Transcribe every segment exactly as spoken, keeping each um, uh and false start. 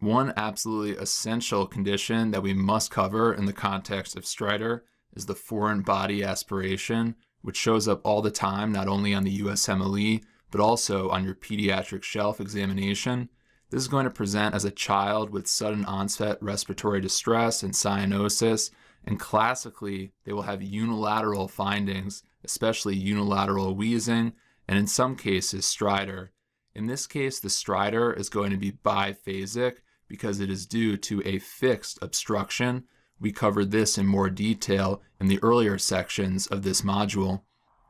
One absolutely essential condition that we must cover in the context of stridor is the foreign body aspiration, which shows up all the time, not only on the U S M L E, but also on your pediatric shelf examination. This is going to present as a child with sudden onset respiratory distress and cyanosis, and classically, they will have unilateral findings, especially unilateral wheezing, and in some cases, stridor. In this case, the stridor is going to be biphasic because it is due to a fixed obstruction. We covered this in more detail in the earlier sections of this module.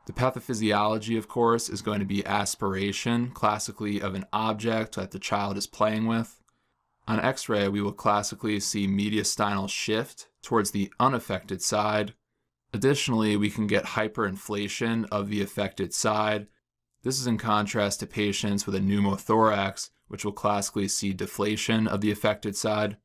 The pathophysiology, of course, is going to be aspiration, classically of an object that the child is playing with. On X-ray, we will classically see mediastinal shift towards the unaffected side. Additionally, we can get hyperinflation of the affected side. This is in contrast to patients with a pneumothorax, which will classically see deflation of the affected side.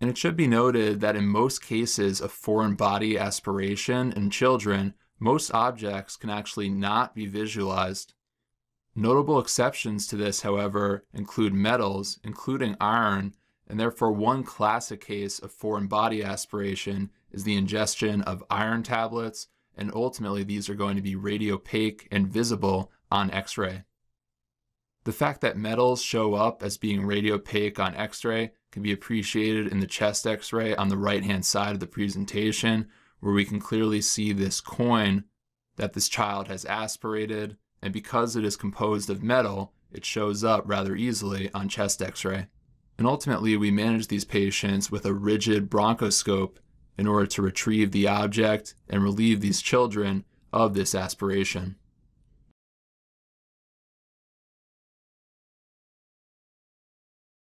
And it should be noted that in most cases of foreign body aspiration in children, most objects can actually not be visualized. Notable exceptions to this, however, include metals, including iron, and therefore one classic case of foreign body aspiration is the ingestion of iron tablets, and ultimately these are going to be radiopaque and visible on X-ray. The fact that metals show up as being radiopaque on X-ray can be appreciated in the chest X-ray on the right-hand side of the presentation, where we can clearly see this coin that this child has aspirated, and because it is composed of metal, it shows up rather easily on chest X-ray. And ultimately, we manage these patients with a rigid bronchoscope in order to retrieve the object and relieve these children of this aspiration.